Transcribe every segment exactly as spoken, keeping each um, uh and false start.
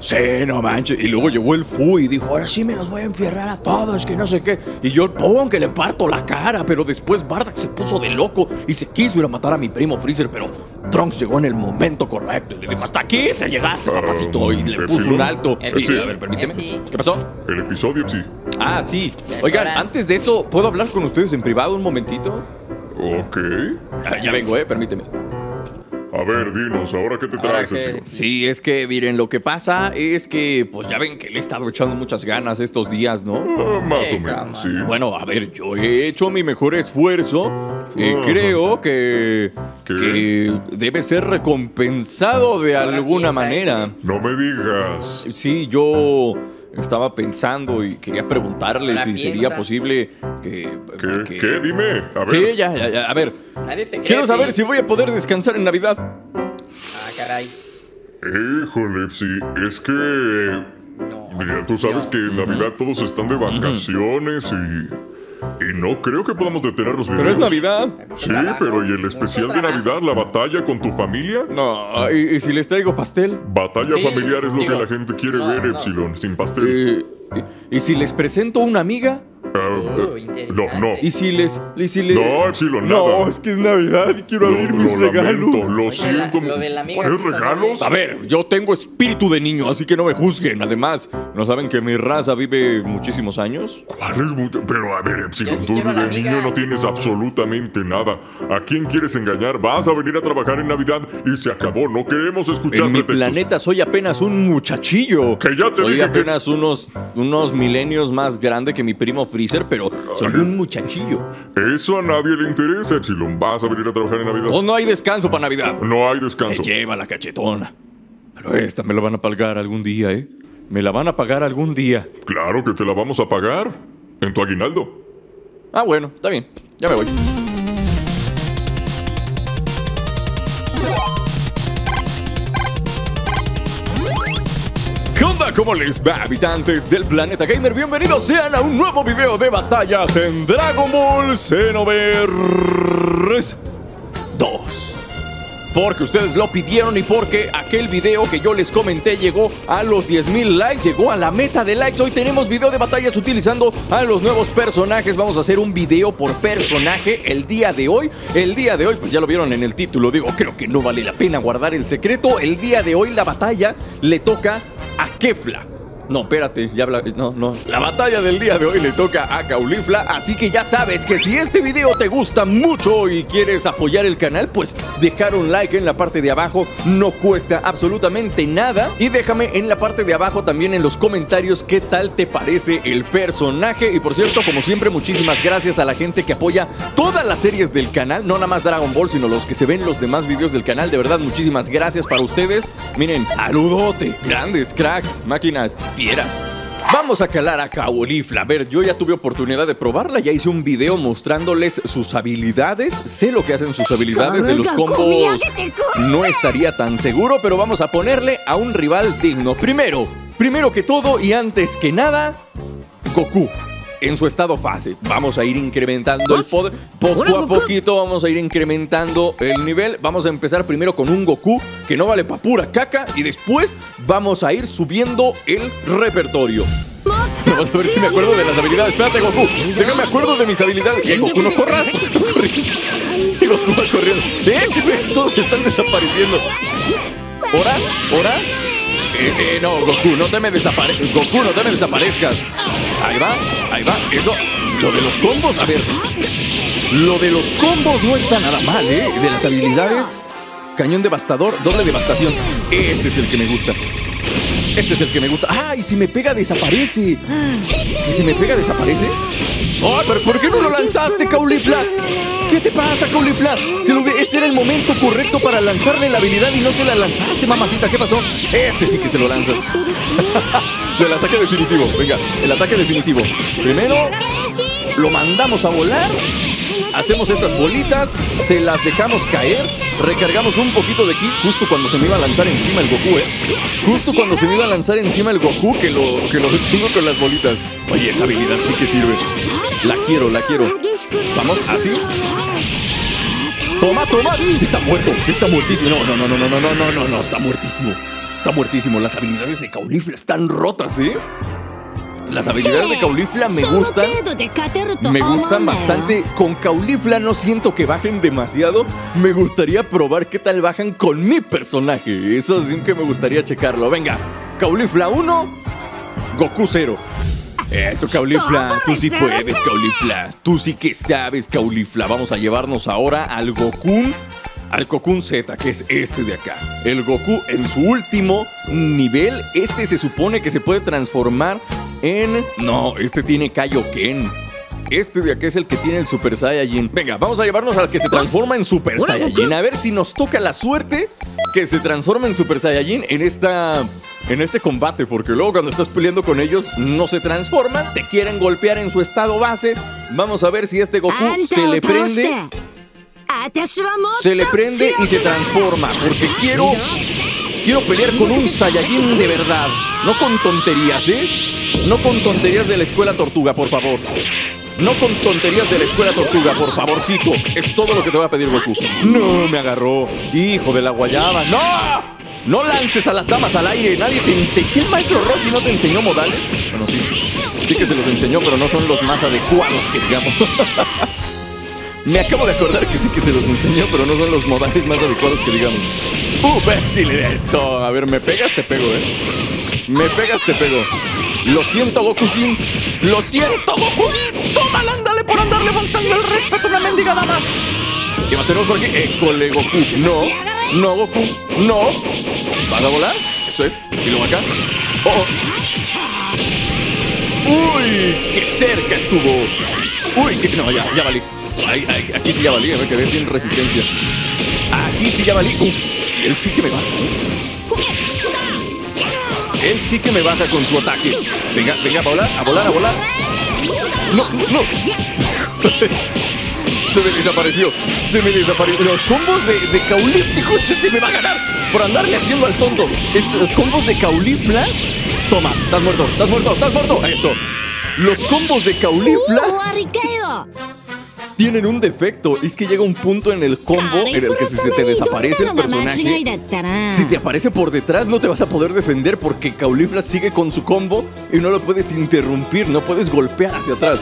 Sí, no manches. Y luego llegó el Fu y dijo, ahora sí me los voy a enfierrar a todos, que no sé qué. Y yo, pon, que le parto la cara. Pero después Bardock se puso de loco y se quiso ir a matar a mi primo Freezer, pero Trunks llegó en el momento correcto y le dijo, hasta aquí te llegaste, papacito. Y le puso un alto. Y, a ver, permíteme. ¿Qué pasó? El episodio, sí. Ah, sí. Oigan, antes de eso, ¿puedo hablar con ustedes en privado un momentito? Ok. Ya, ya vengo, eh, permíteme. A ver, dinos, ¿ahora qué te traes, que... chico? Sí, es que, miren, lo que pasa es que, pues ya ven que le he estado echando muchas ganas estos días, ¿no? Ah, más sí, o menos, sí. Bueno, a ver, yo he hecho mi mejor esfuerzo y ah, creo que, que debe ser recompensado de alguna manera. No me digas. Sí, yo... estaba pensando y quería preguntarle si piensa? sería posible que... ¿Qué? Que... ¿Qué? Dime, a ver. Sí, ya, ya, ya, a ver. Nadie te cree, quiero saber sí. si voy a poder descansar en Navidad. Ah, caray. Híjole, sí, es que... No, mira, tú sabes yo. que en Navidad todos están de vacaciones y... y no creo que podamos detener los videos. Pero es Navidad. Sí, pero ¿y el especial de Navidad? ¿La batalla con tu familia? No, ¿y, y si les traigo pastel? Batalla sí, familiar es lo digo, que la gente quiere no, ver, no. Epsilon, sin pastel. ¿Y, y, y si les presento una amiga? Uh, uh, no, no. ¿Y si les...? Y si les... No, Epsilon, nada. No, es que es Navidad y quiero abrir mis regalos. Lo siento, lo siento. ¿Tres regalos? A ver, yo tengo espíritu de niño, así que no me juzguen. Además, ¿no saben que mi raza vive muchísimos años? ¿Cuáles? Pero a ver, Epsilon, tú de niño no tienes absolutamente nada. ¿A quién quieres engañar? Vas a venir a trabajar en Navidad y se acabó. No queremos escuchar pretextos. En mi planeta soy apenas un muchachillo. Que ya te dije que... Soy apenas unos, unos milenios más grande que mi primo Freezer. Pero soy un muchachillo. Eso a nadie le interesa, Epsilon. Vas a venir a trabajar en Navidad. No, no hay descanso para Navidad. No hay descanso. Me lleva la cachetona. Pero esta me la van a pagar algún día, ¿eh? Me la van a pagar algún día. Claro que te la vamos a pagar. En tu aguinaldo. Ah, bueno, está bien. Ya me voy. ¿Cómo les va, habitantes del planeta gamer? Bienvenidos sean a un nuevo video de batallas en Dragon Ball Xenoverse dos. Porque ustedes lo pidieron y porque aquel video que yo les comenté llegó a los diez mil likes, llegó a la meta de likes. Hoy tenemos video de batallas utilizando a los nuevos personajes. Vamos a hacer un video por personaje el día de hoy. El día de hoy, pues ya lo vieron en el título, digo, creo que no vale la pena guardar el secreto. El día de hoy la batalla le toca a Caulifla. No, espérate, ya habla... No, no. La batalla del día de hoy le toca a Caulifla, así que ya sabes que si este video te gusta mucho y quieres apoyar el canal, pues dejar un like en la parte de abajo no cuesta absolutamente nada. Y déjame en la parte de abajo también en los comentarios qué tal te parece el personaje. Y por cierto, como siempre, muchísimas gracias a la gente que apoya todas las series del canal, no nada más Dragon Ball, sino los que se ven los demás videos del canal. De verdad, muchísimas gracias para ustedes. Miren, saludote, grandes cracks, máquinas. Quieras. Vamos a calar a Caulifla. A ver, yo ya tuve oportunidad de probarla. Ya hice un video mostrándoles sus habilidades. Sé lo que hacen sus habilidades. De los combos no estaría tan seguro, pero vamos a ponerle a un rival digno. Primero, primero que todo y antes que nada, Goku en su estado fase. Vamos a ir incrementando el poder. Poco a poquito vamos a ir incrementando el nivel. Vamos a empezar primero con un Goku que no vale pa' pura caca. Y después vamos a ir subiendo el repertorio. Vamos a ver si me acuerdo de las habilidades. Espérate, Goku, déjame acuerdo de mis habilidades. Y Goku, no corras, porque vas corriendo. Sí, Goku va corriendo. Eh, ¿qué ves? Todos están desapareciendo. ¿Ora? ¿Ora? Eh, eh, no, Goku, no te me desaparezcas. Goku, no te me desaparezcas. Ahí va, ahí va. Eso, lo de los combos, a ver. Lo de los combos no está nada mal, ¿eh? De las habilidades, cañón devastador, doble devastación. Este es el que me gusta. Este es el que me gusta. ¡Ah! Y si me pega, desaparece. ¿Y si me pega, desaparece? ¡Ah! ¿Pero por qué no lo lanzaste, Caulifla? ¿Qué te pasa, Caulifla? Se lo... Ese era el momento correcto para lanzarle la habilidad y no se la lanzaste, mamacita. ¿Qué pasó? Este sí que se lo lanzas. El ataque definitivo. Venga, el ataque definitivo. Primero, lo mandamos a volar. Hacemos estas bolitas, se las dejamos caer, recargamos un poquito de ki, justo cuando se me iba a lanzar encima el Goku, eh. Justo cuando se me iba a lanzar encima el Goku, que lo, que lo detengo con las bolitas. Oye, esa habilidad sí que sirve. La quiero, la quiero. Vamos, así. Toma, toma. Está muerto, está muertísimo. No, no, no, no, no, no, no, no, no, no, está muertísimo. Está muertísimo. Las habilidades de Caulifla están rotas, ¿eh? Las habilidades de Caulifla me gustan. Me gustan bastante. Con Caulifla no siento que bajen demasiado. Me gustaría probar qué tal bajan con mi personaje. Eso sí que me gustaría checarlo. Venga, Caulifla uno, Goku cero. Eso, Caulifla, tú sí puedes, Caulifla. Tú sí que sabes, Caulifla. Vamos a llevarnos ahora al Goku, al Goku Z, que es este de acá. El Goku en su último nivel. Este se supone que se puede transformar en... No, este tiene Kaioken. Este de acá es el que tiene el Super Saiyajin. Venga, vamos a llevarnos al que se transforma en Super Saiyajin. A ver si nos toca la suerte que se transforma en Super Saiyajin en esta... En este combate, porque luego cuando estás peleando con ellos no se transforman, te quieren golpear en su estado base. Vamos a ver si este Goku se le prende. Se le prende y se transforma, porque quiero... Quiero pelear con un Saiyajin de verdad. No con tonterías, ¿eh? No con tonterías de la escuela tortuga, por favor. No con tonterías de la escuela tortuga, por favorcito. Es todo lo que te voy a pedir, Goku. No, me agarró. Hijo de la guayaba. ¡No! No lances a las damas al aire. Nadie te enseñó. ¿Qué el maestro Roshi no te enseñó modales? Bueno, sí. Sí que se los enseñó, pero no son los más adecuados que digamos. Me acabo de acordar que sí que se los enseñó, pero no son los modales más adecuados que digamos. ¡Uh, pésil eso! A ver, me pegas, te pego, eh. Me pegas, te pego. Lo siento, Goku-sin. Lo siento, Goku-sin. Tómala, ándale por andar levantando el respeto a una mendiga dama. ¿Qué más tenemos por aquí? École, Goku. No, no, Goku. No. ¿Vas a volar? Eso es. Y luego acá. Oh, oh. ¡Uy! ¡Qué cerca estuvo! ¡Uy! Qué... No, ya, ya valí. Ay, ay, aquí sí ya valí, me quedé sin resistencia. Aquí sí ya valí. Uf, él sí que me baja, ¿eh? Él sí que me baja con su ataque. Venga, venga, a volar, a volar, a volar. No, no. Se me desapareció, se me desapareció. Los combos de, de Caulifla, este se me va a ganar por andarle haciendo al tonto. Este, los combos de Caulifla. Toma, estás muerto, estás muerto, estás muerto. Eso. Los combos de Caulifla tienen un defecto, es que llega un punto en el combo en el que si se te desaparece el personaje, si te aparece por detrás no te vas a poder defender porque Caulifla sigue con su combo y no lo puedes interrumpir, no puedes golpear hacia atrás.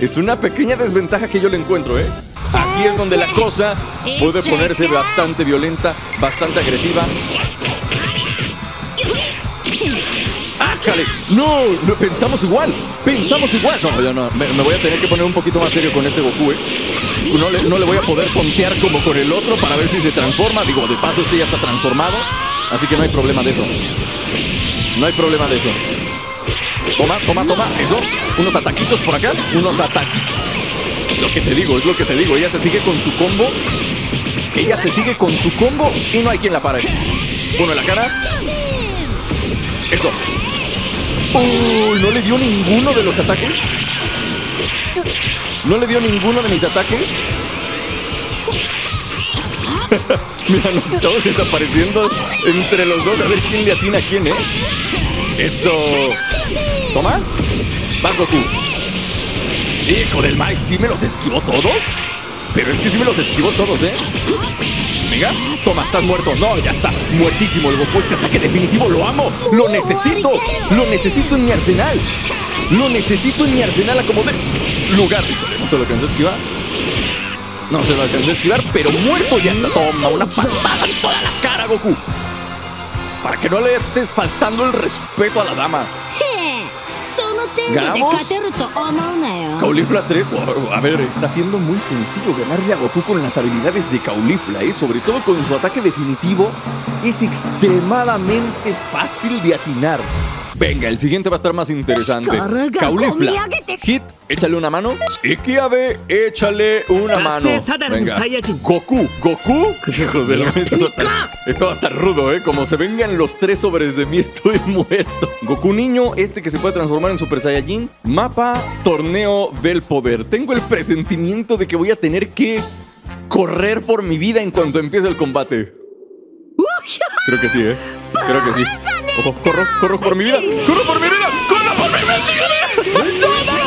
Es una pequeña desventaja que yo le encuentro, ¿eh? Aquí es donde la cosa puede ponerse bastante violenta, bastante agresiva. No, no, pensamos igual, pensamos igual. No, yo no, me, me voy a tener que poner un poquito más serio con este Goku, ¿eh? No le, no le voy a poder tontear como con el otro para ver si se transforma. Digo, de paso este ya está transformado, así que no hay problema de eso. No hay problema de eso. Toma, toma, toma, eso. Unos ataquitos por acá, unos ataques. Lo que te digo, es lo que te digo. Ella se sigue con su combo. Ella se sigue con su combo y no hay quien la pare. Uno en la cara. Eso. Uy, no le dio ninguno de los ataques. No le dio ninguno de mis ataques. Mira, nos estamos desapareciendo entre los dos. A ver quién le atina a quién, ¿eh? Eso. Toma. Vas, Goku. Hijo del maíz, sí me los esquivó todos. Pero es que sí me los esquivó todos, ¿eh? Venga, toma, estás muerto. No, ya está, muertísimo el Goku. Este ataque definitivo lo amo, lo necesito. Lo necesito en mi arsenal. Lo necesito en mi arsenal a como de lugar. Híjole, no se lo alcanzó a esquivar. No se lo alcanzó a esquivar, pero muerto ya está. Toma, una patada en toda la cara, Goku. Para que no le estés faltando el respeto a la dama. Ganamos. Caulifla tres. Wow, a ver, está siendo muy sencillo ganarle a Goku con las habilidades de Caulifla, ¿eh? Sobre todo con su ataque definitivo. Es extremadamente fácil de atinar. Venga, el siguiente va a estar más interesante. Caulifla, Hit, échale una mano. Ikiave, échale una mano. Venga, Goku, Goku. Hijos de la... Esto va a estar rudo, ¿eh? Como se vengan los tres sobres de mí, estoy muerto. Goku niño, este que se puede transformar en Super Saiyajin. Mapa, torneo del poder. Tengo el presentimiento de que voy a tener que correr por mi vida en cuanto empiece el combate. Creo que sí, ¿eh? Creo que sí. Ojo, corro, corro por mi vida. ¡Corro por mi vida! ¡Corro por mi vida! ¡Dígame! ¡No, no!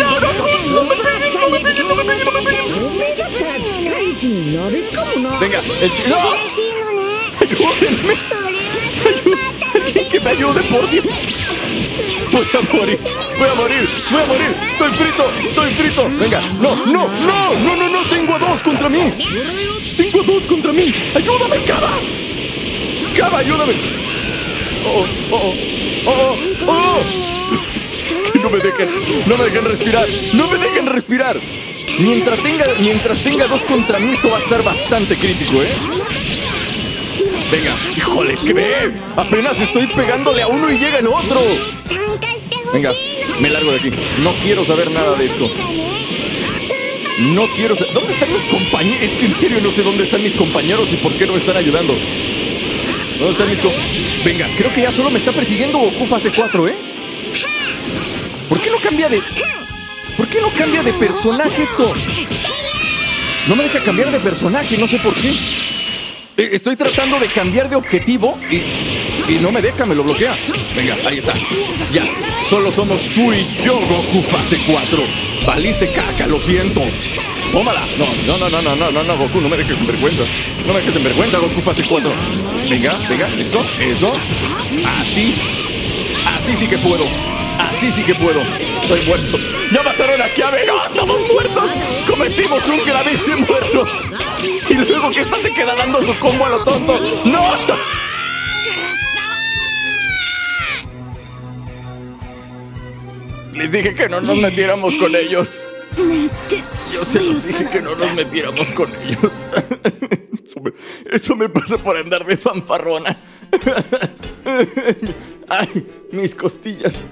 ¡No, Goku! ¡No me peguen! ¡No me peguen! ¡No me peguen! ¡No me peguen! ¡Venga! ¡El chico! ¡No! ¡Ayúdenme! ¡Ayúdenme! me ayuden, por Dios. Voy a morir, voy a morir, voy a morir. Estoy frito, estoy frito. Venga, no, no, no, no, no, no. Tengo a dos contra mí. Tengo a dos contra mí. Ayúdame, Kaba. Kaba, ayúdame. Oh, oh, oh, oh, oh. No me dejen, no me dejen respirar. No me dejen respirar. Mientras tenga, mientras tenga dos contra mí, esto va a estar bastante crítico, ¿eh? Venga, híjoles, que ve. Apenas estoy pegándole a uno y llega el otro. Venga, me largo de aquí. No quiero saber nada de esto. No quiero saber. ¿Dónde están mis compañeros? Es que en serio no sé dónde están mis compañeros y por qué no me están ayudando. ¿Dónde están mis compañeros? Venga, creo que ya solo me está persiguiendo Goku fase cuatro, ¿eh? ¿Por qué no cambia de... ¿Por qué no cambia de personaje esto? No me deja cambiar de personaje, no sé por qué. Estoy tratando de cambiar de objetivo y, y no me deja, me lo bloquea. Venga, ahí está. Ya, solo somos tú y yo, Goku fase cuatro. Valiste caca, lo siento. Tómala. No, no, no, no, no, no, no, Goku, no me dejes en vergüenza. No me dejes en vergüenza, Goku fase cuatro. Venga, venga, eso, eso. Así. Así sí que puedo. Así sí que puedo. Estoy muerto. Ya mataron a Ikiave. ¡No, estamos muertos! Cometimos un gravísimo error. Y luego que esta se queda dando su combo a lo tonto. ¡No, hasta! Les dije que no nos metiéramos con ellos. Yo se los dije que no nos metiéramos con ellos. Eso me, eso me pasa por andar de fanfarrona. ¡Ay, mis costillas!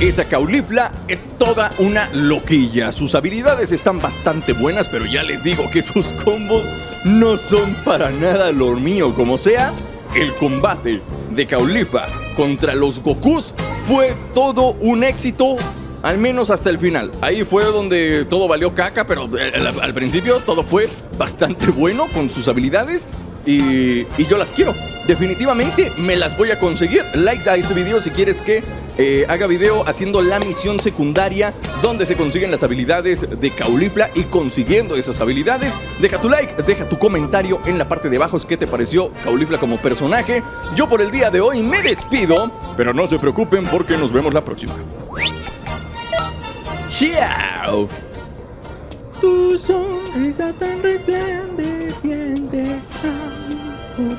Esa Caulifla es toda una loquilla. Sus habilidades están bastante buenas, pero ya les digo que sus combos no son para nada lo mío. Como sea, el combate de Caulifla contra los Gokus fue todo un éxito, al menos hasta el final. Ahí fue donde todo valió caca, pero al principio todo fue bastante bueno con sus habilidades. Y, y yo las quiero, definitivamente me las voy a conseguir. Likes a este video si quieres que eh, haga video haciendo la misión secundaria donde se consiguen las habilidades de Caulifla, y consiguiendo esas habilidades deja tu like, deja tu comentario en la parte de abajo qué te pareció Caulifla como personaje. Yo por el día de hoy me despido, pero no se preocupen porque nos vemos la próxima. ¡Chao! Tu sonrisa tan resplandeciente ahora